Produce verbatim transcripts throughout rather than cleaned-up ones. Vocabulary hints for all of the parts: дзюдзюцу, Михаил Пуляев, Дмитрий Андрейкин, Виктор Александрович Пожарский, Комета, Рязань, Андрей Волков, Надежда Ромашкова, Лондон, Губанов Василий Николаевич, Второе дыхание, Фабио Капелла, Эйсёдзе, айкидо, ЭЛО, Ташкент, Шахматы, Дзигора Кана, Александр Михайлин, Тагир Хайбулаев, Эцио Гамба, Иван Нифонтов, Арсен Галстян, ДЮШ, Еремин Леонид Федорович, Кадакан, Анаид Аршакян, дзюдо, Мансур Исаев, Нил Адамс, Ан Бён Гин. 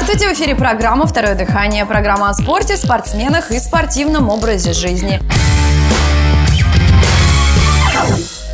Здравствуйте, в эфире программа «Второе дыхание». Программа о спорте, спортсменах и спортивном образе жизни.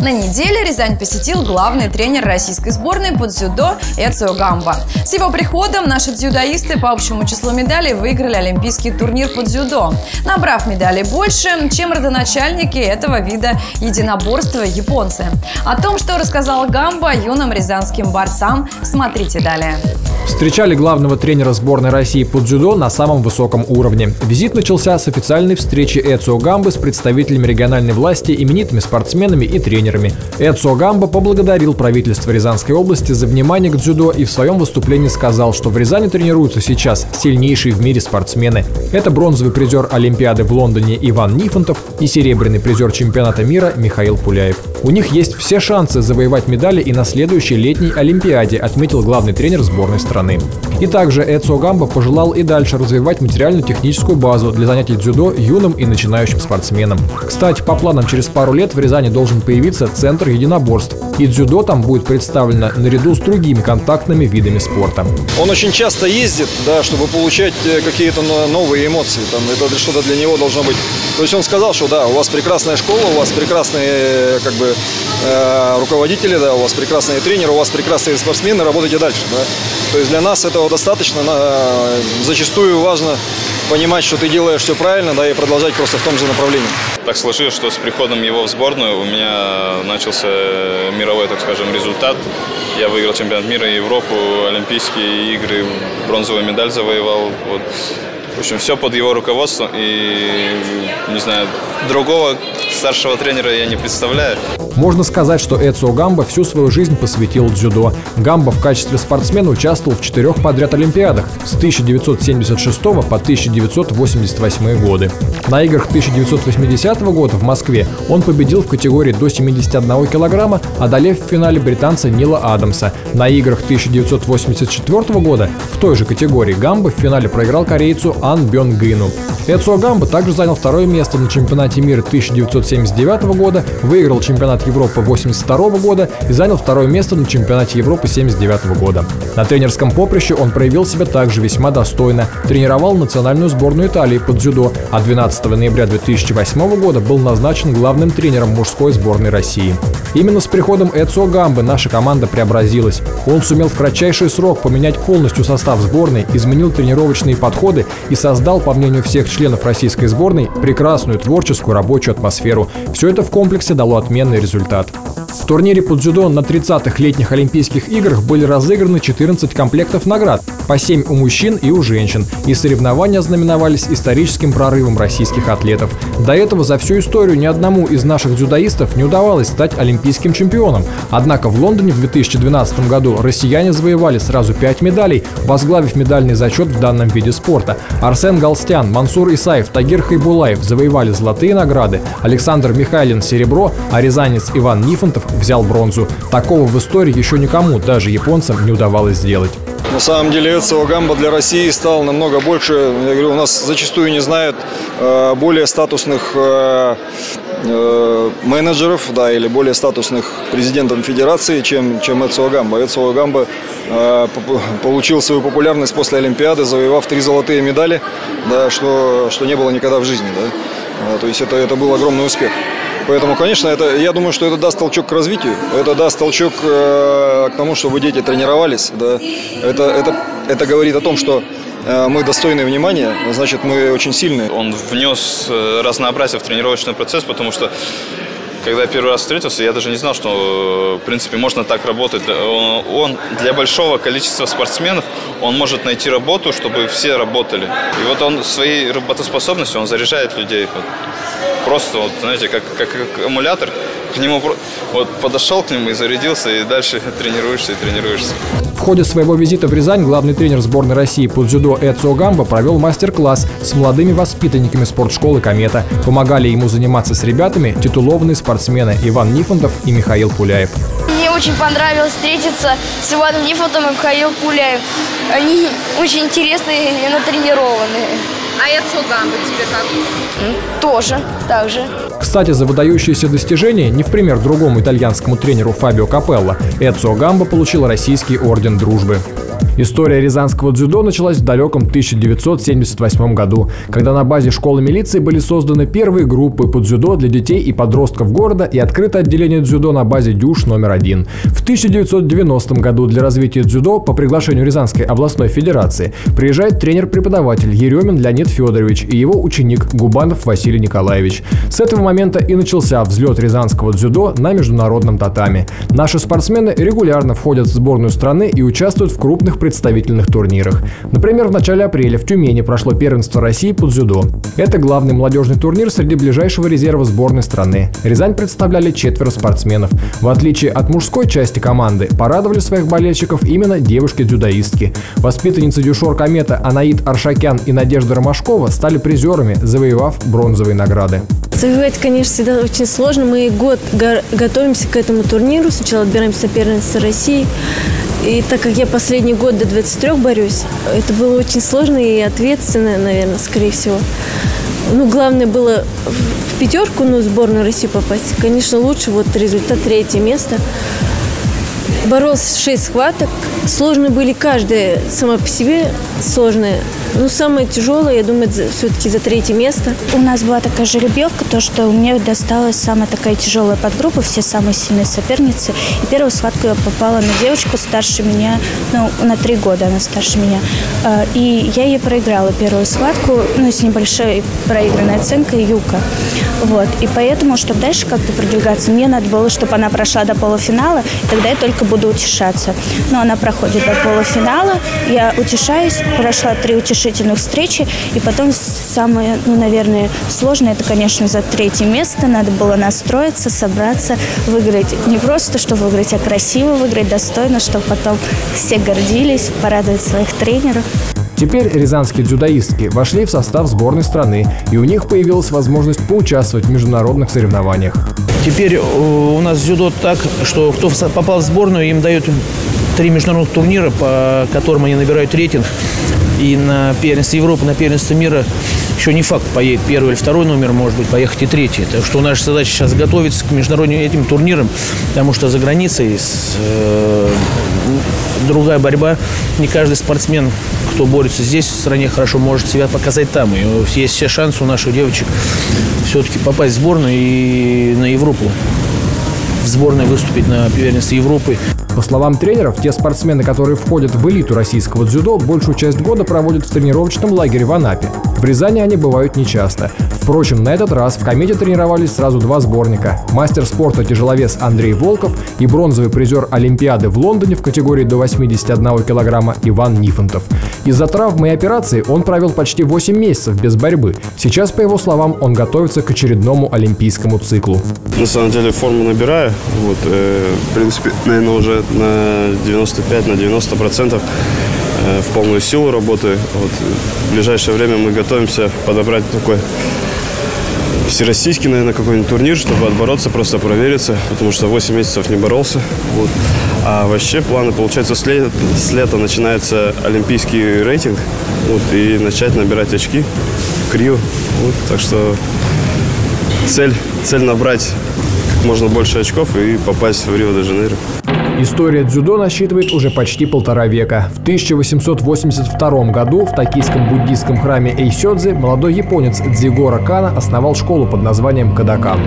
На неделе Рязань посетил главный тренер российской сборной по дзюдо Эцио Гамба. С его приходом наши дзюдоисты по общему числу медалей выиграли олимпийский турнир по дзюдо, набрав медалей больше, чем родоначальники этого вида единоборства японцы. О том, что рассказал Гамба юным рязанским борцам, смотрите далее. Встречали главного тренера сборной России по дзюдо на самом высоком уровне. Визит начался с официальной встречи Эцио Гамбы с представителями региональной власти, именитыми спортсменами и тренерами. Эцио Гамба поблагодарил правительство Рязанской области за внимание к дзюдо и в своем выступлении сказал, что в Рязани тренируются сейчас сильнейшие в мире спортсмены. Это бронзовый призер Олимпиады в Лондоне Иван Нифонтов и серебряный призер чемпионата мира Михаил Пуляев. У них есть все шансы завоевать медали и на следующей летней Олимпиаде, отметил главный тренер сборной страны. И также Эцио Гамба пожелал и дальше развивать материально-техническую базу для занятий дзюдо юным и начинающим спортсменам. Кстати, по планам через пару лет в Рязани должен появиться центр единоборств, и дзюдо там будет представлено наряду с другими контактными видами спорта. Он очень часто ездит, да, чтобы получать какие-то новые эмоции, там, это что-то для него должно быть. То есть он сказал, что да, у вас прекрасная школа, у вас прекрасные как бы, э, руководители, да, у вас прекрасные тренеры, у вас прекрасные спортсмены, работайте дальше. Да. То есть для нас этого достаточно, зачастую важно понимать, что ты делаешь все правильно, да, и продолжать просто в том же направлении. Так сложилось, что с приходом его в сборную у меня начался мировой, так скажем, результат. Я выиграл чемпионат мира, Европу, Олимпийские игры, бронзовую медаль завоевал. Вот. В общем, все под его руководством, и, не знаю, другого старшего тренера я не представляю. Можно сказать, что Эцио Гамба всю свою жизнь посвятил дзюдо. Гамба в качестве спортсмена участвовал в четырех подряд олимпиадах с тысяча девятьсот семьдесят шестого по тысяча девятьсот восемьдесят восьмой годы. На играх тысяча девятьсот восьмидесятого года в Москве он победил в категории до семидесяти одного килограмма, одолев в финале британца Нила Адамса. На играх тысяча девятьсот восемьдесят четвёртого года в той же категории Гамба в финале проиграл корейцу Ан Бён Гину. Эцио Гамба также занял второе место на чемпионате мира тысяча девятьсот семьдесят девятого года, выиграл чемпионат Европы тысяча девятьсот восемьдесят второго года и занял второе место на чемпионате Европы тысяча девятьсот семьдесят девятого года. На тренерском поприще он проявил себя также весьма достойно, тренировал национальную сборную Италии по дзюдо, а двенадцатого ноября две тысячи восьмого года был назначен главным тренером мужской сборной России. Именно с приходом Эцио Гамбы наша команда преобразилась. Он сумел в кратчайший срок поменять полностью состав сборной, изменил тренировочные подходы и создал, по мнению всех членов российской сборной, прекрасную творческую рабочую атмосферу. Все это в комплексе дало отменный результат. В турнире по дзюдо на тридцатых летних Олимпийских играх были разыграны четырнадцать комплектов наград, по семь у мужчин и у женщин, и соревнования ознаменовались историческим прорывом российских атлетов. До этого за всю историю ни одному из наших дзюдоистов не удавалось стать олимпийским чемпионом. Однако в Лондоне в две тысячи двенадцатом году россияне завоевали сразу пять медалей, возглавив медальный зачет в данном виде спорта. Арсен Галстян, Мансур Исаев, Тагир Хайбулаев завоевали золотые награды, Александр Михайлин – серебро, а рязанец Иван Нифонтов взял бронзу. Такого в истории еще никому, даже японцам, не удавалось сделать. На самом деле Эцио Гамба для России стал намного больше. Я говорю, у нас зачастую не знают э, более статусных э, э, менеджеров, да, или более статусных президентов федерации, чем, чем Эцио Гамба. Эцио Гамба э, получил свою популярность после Олимпиады, завоевав три золотые медали, да, что, что не было никогда в жизни. Да. То есть это, это был огромный успех. Поэтому, конечно, это, я думаю, что это даст толчок к развитию, это даст толчок э, к тому, чтобы дети тренировались. Да. Это, это, это говорит о том, что э, мы достойны внимания, значит, мы очень сильны. Он внес разнообразие в тренировочный процесс, потому что, когда я первый раз встретился, я даже не знал, что, в принципе, можно так работать. Он для большого количества спортсменов, он может найти работу, чтобы все работали. И вот он своей работоспособностью, он заряжает людей. Просто, вот, знаете, как, как, как аккумулятор, к нему вот подошел к нему и зарядился, и дальше тренируешься и тренируешься. В ходе своего визита в Рязань главный тренер сборной России по дзюдо Эцио Гамба провел мастер-класс с молодыми воспитанниками спортшколы «Комета». Помогали ему заниматься с ребятами титулованные спортсмены Иван Нифонтов и Михаил Пуляев. Мне очень понравилось встретиться с Иваном Нифонтовым и Михаилом Пуляевым. Они очень интересные и натренированные. А Эцио Гамба тебе как? Тоже, так же. Кстати, за выдающиеся достижения, не в пример другому итальянскому тренеру Фабио Капелла, Эцио Гамба получил российский орден дружбы. История рязанского дзюдо началась в далеком тысяча девятьсот семьдесят восьмом году, когда на базе школы милиции были созданы первые группы по дзюдо для детей и подростков города и открыто отделение дзюдо на базе ДЮШ номер один. В тысяча девятьсот девяностом году для развития дзюдо по приглашению Рязанской областной федерации приезжает тренер-преподаватель Еремин Леонид Федорович и его ученик Губанов Василий Николаевич. С этого момента и начался взлет рязанского дзюдо на международном татами. Наши спортсмены регулярно входят в сборную страны и участвуют в крупных представительных турнирах. Например, в начале апреля в Тюмени прошло первенство России по дзюдо. Это главный молодежный турнир среди ближайшего резерва сборной страны. Рязань представляли четверо спортсменов. В отличие от мужской части команды, порадовали своих болельщиков именно девушки-дзюдоистки. Воспитанницы дюшор «Комета» Анаид Аршакян и Надежда Ромашкова стали призерами, завоевав бронзовые награды. Завоевать, конечно, всегда очень сложно. Мы год готовимся к этому турниру. Сначала отбираем соперницу России. И так как я последний год до двадцати трёх борюсь, это было очень сложно и ответственно, наверное, скорее всего. Ну, главное было в пятерку, ну, сборную России попасть. Конечно, лучше вот результат третье место. Боролся в шесть схваток. Сложные были каждая сама по себе сложная. Но самое тяжелое, я думаю, все-таки за третье место. У нас была такая жеребьевка, то, что мне досталась самая такая тяжелая подгруппа, все самые сильные соперницы. И первую схватку я попала на девочку старше меня, ну, на три года она старше меня. И я ей проиграла первую схватку, ну, с небольшой проигранной оценкой юка. Вот. И поэтому, чтобы дальше как-то продвигаться, мне надо было, чтобы она прошла до полуфинала, тогда я только буду утешаться. Но она проходит до полуфинала, я утешаюсь, прошла три утешительных встречи, и потом самое, ну, наверное, сложное, это, конечно, за третье место. Надо было настроиться, собраться, выиграть. Не просто, чтобы выиграть, а красиво выиграть, достойно, чтобы потом все гордились, порадовать своих тренеров. Теперь рязанские дзюдоистки вошли в состав сборной страны, и у них появилась возможность поучаствовать в международных соревнованиях. Теперь у нас дзюдо так, что кто попал в сборную, им дают три международных турнира, по которым они набирают рейтинг. И на первенство Европы, на первенство мира еще не факт, поедет первый или второй номер, может быть, поехать и третий. Так что наша задача сейчас готовиться к международным этим турнирам, потому что за границей с, э, другая борьба. Не каждый спортсмен, кто борется здесь, в стране, хорошо может себя показать там. И есть все шансы у наших девочек все-таки попасть в сборную и на Европу. В сборной выступить на первенстве Европы. По словам тренеров, те спортсмены, которые входят в элиту российского дзюдо, большую часть года проводят в тренировочном лагере в Анапе. В Рязани они бывают нечасто. Впрочем, на этот раз в «Комете» тренировались сразу два сборника. Мастер спорта тяжеловес Андрей Волков и бронзовый призер Олимпиады в Лондоне в категории до восьмидесяти одного килограмма Иван Нифонтов. Из-за травмы и операции он провел почти восемь месяцев без борьбы. Сейчас, по его словам, он готовится к очередному олимпийскому циклу. На самом деле форму набираю. Вот, э, в принципе, наверное, уже на девяносто пять на девяносто процентов э, в полную силу работаю. Вот, в ближайшее время мы готовимся подобрать такой всероссийский, наверное, какой-нибудь турнир, чтобы отбороться, просто провериться, потому что восемь месяцев не боролся. Вот. А вообще планы, получается, с лета, с лета начинается олимпийский рейтинг, вот, и начать набирать очки к Рио. Вот, так что цель, цель набрать можно больше очков и попасть в Рио-де-Жанейро. История дзюдо насчитывает уже почти полтора века. В тысяча восемьсот восемьдесят втором году в токийском буддийском храме Эйсёдзе молодой японец Дзигора Кана основал школу под названием Кадакан.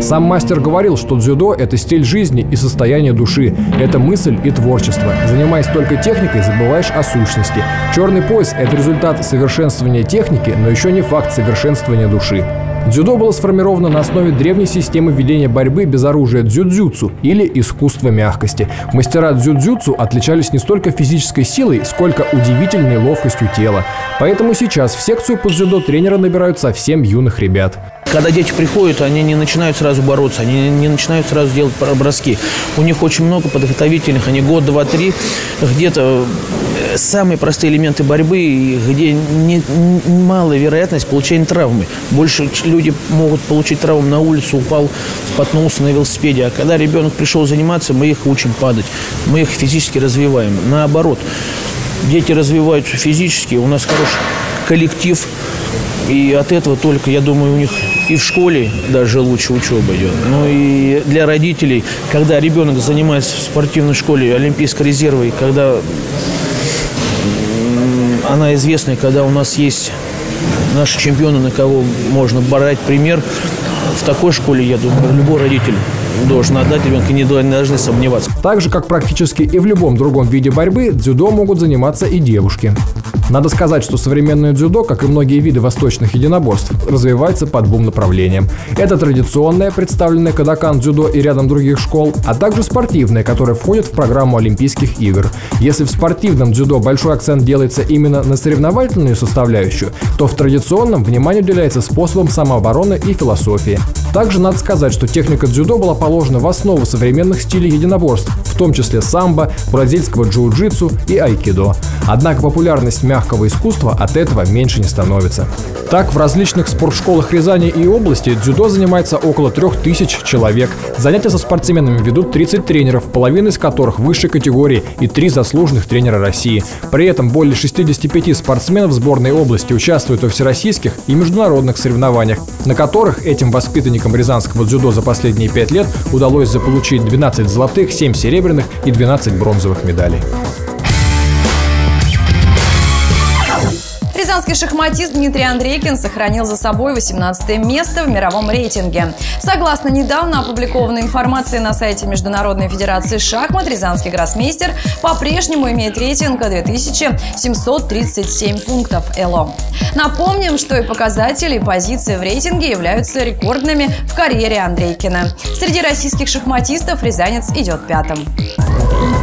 Сам мастер говорил, что дзюдо – это стиль жизни и состояние души, это мысль и творчество. Занимаясь только техникой, забываешь о сущности. Черный пояс – это результат совершенствования техники, но еще не факт совершенствования души. Дзюдо было сформировано на основе древней системы ведения борьбы без оружия дзюдзюцу или искусства мягкости. Мастера дзюдзюцу отличались не столько физической силой, сколько удивительной ловкостью тела. Поэтому сейчас в секцию по дзюдо тренера набирают совсем юных ребят. Когда дети приходят, они не начинают сразу бороться, они не начинают сразу делать броски. У них очень много подготовительных, они год, два, три, где-то самые простые элементы борьбы, где не, не, малая вероятность получения травмы. Больше люди могут получить травму на улице, упал, споткнулся на велосипеде. А когда ребенок пришел заниматься, мы их учим падать, мы их физически развиваем. Наоборот, дети развиваются физически, у нас хороший коллектив. И от этого только, я думаю, у них и в школе даже лучше учеба идет. Ну и для родителей, когда ребенок занимается в спортивной школе Олимпийского резерва, и когда она известная, когда у нас есть наши чемпионы, на кого можно брать пример. В такой школе, я думаю, любой родитель должен отдать ребенка, не должны сомневаться. Так же, как практически и в любом другом виде борьбы, дзюдо могут заниматься и девушки. Надо сказать, что современное дзюдо, как и многие виды восточных единоборств, развивается под двум направлениям. Это традиционное, представленное Кадакан дзюдо и рядом других школ, а также спортивное, которое входит в программу Олимпийских игр. Если в спортивном дзюдо большой акцент делается именно на соревновательную составляющую, то в традиционном внимание уделяется способам самообороны и философии. Также надо сказать, что техника дзюдо была положена в основу современных стилей единоборств, в том числе самбо, бразильского джиу-джитсу и айкидо. Однако популярность мягкого искусства от этого меньше не становится. Так, в различных спортшколах Рязани и области дзюдо занимается около трёх тысяч человек. Занятия со спортсменами ведут тридцать тренеров, половина из которых высшей категории и три заслуженных тренера России. При этом более шестидесяти пяти спортсменов сборной области участвуют во всероссийских и международных соревнованиях, на которых этим воспитанникам рязанского дзюдо за последние пять лет удалось заполучить двенадцать золотых, семь серебряных и двенадцать бронзовых медалей. Рязанский шахматист Дмитрий Андрейкин сохранил за собой восемнадцатое место в мировом рейтинге. Согласно недавно опубликованной информации на сайте Международной федерации шахмат, рязанский гроссмейстер по-прежнему имеет рейтинг две тысячи семьсот тридцать семь пунктов ЭЛО. Напомним, что и показатели, и позиции в рейтинге являются рекордными в карьере Андрейкина. Среди российских шахматистов рязанец идет пятым.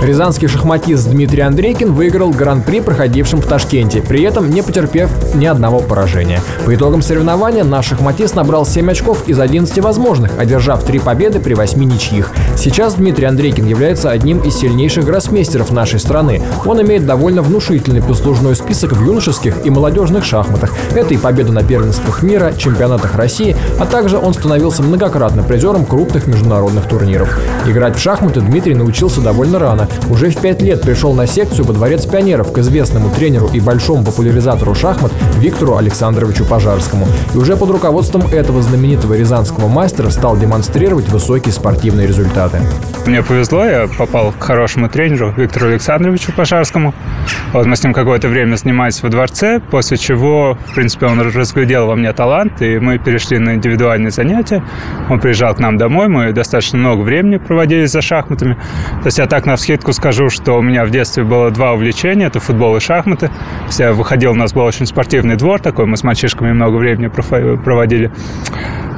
Рязанский шахматист Дмитрий Андрейкин выиграл гран-при, проходившем в Ташкенте, при этом не потерпев ни одного поражения. По итогам соревнования наш шахматист набрал семь очков из одиннадцати возможных, одержав три победы при восьми ничьих. Сейчас Дмитрий Андрейкин является одним из сильнейших гроссмейстеров нашей страны. Он имеет довольно внушительный послужной список в юношеских и молодежных шахматах. Это и победа на первенствах мира, чемпионатах России, а также он становился многократно призером крупных международных турниров. Играть в шахматы Дмитрий научился довольно рано. Уже в пять лет пришел на секцию во Дворец пионеров к известному тренеру и большому популяризатору шахмат Виктору Александровичу Пожарскому. И уже под руководством этого знаменитого рязанского мастера стал демонстрировать высокие спортивные результаты. Мне повезло, я попал к хорошему тренеру Виктору Александровичу Пожарскому. Вот мы с ним какое-то время снимались во Дворце, после чего, в принципе, он разглядел во мне талант, и мы перешли на индивидуальные занятия. Он приезжал к нам домой, мы достаточно много времени проводили за шахматами. То есть я так на вскидку скажу, что у меня в детстве было два увлечения, это футбол и шахматы. Я выходил, у нас был очень спортивный двор такой, мы с мальчишками много времени проводили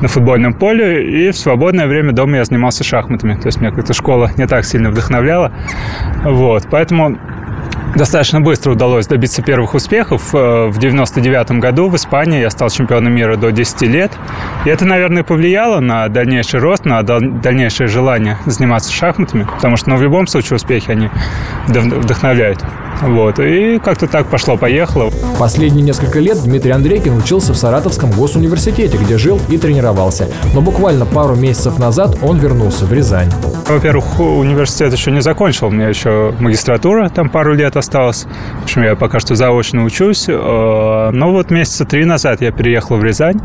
на футбольном поле, и в свободное время дома я занимался шахматами. То есть меня как-то школа не так сильно вдохновляла. Вот, поэтому достаточно быстро удалось добиться первых успехов. В девяносто девятом году в Испании я стал чемпионом мира до десяти лет. И это, наверное, повлияло на дальнейший рост, на дальнейшее желание заниматься шахматами. Потому что, ну, в любом случае успехи, они вдохновляют. Вот. И как-то так пошло-поехало. Последние несколько лет Дмитрий Андрейкин учился в Саратовском госуниверситете, где жил и тренировался. Но буквально пару месяцев назад он вернулся в Рязань. Во-первых, университет еще не закончил. У меня еще магистратура, там пару лет осталось. В общем, я пока что заочно учусь. Но вот месяца три назад я переехал в Рязань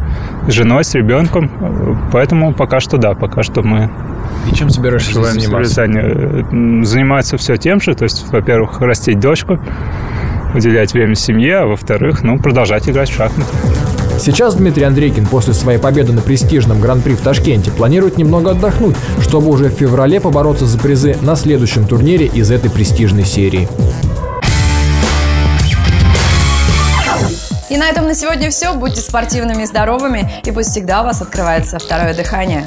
с женой, с ребенком. Поэтому пока что да, пока что мы... И чем собираешься заниматься? Заниматься все тем же. То есть, во-первых, растить дочку, уделять время семье, а во-вторых, ну, продолжать играть в шахматы. Сейчас Дмитрий Андрейкин после своей победы на престижном гран-при в Ташкенте планирует немного отдохнуть, чтобы уже в феврале побороться за призы на следующем турнире из этой престижной серии. И на этом на сегодня все. Будьте спортивными и здоровыми, и пусть всегда у вас открывается второе дыхание.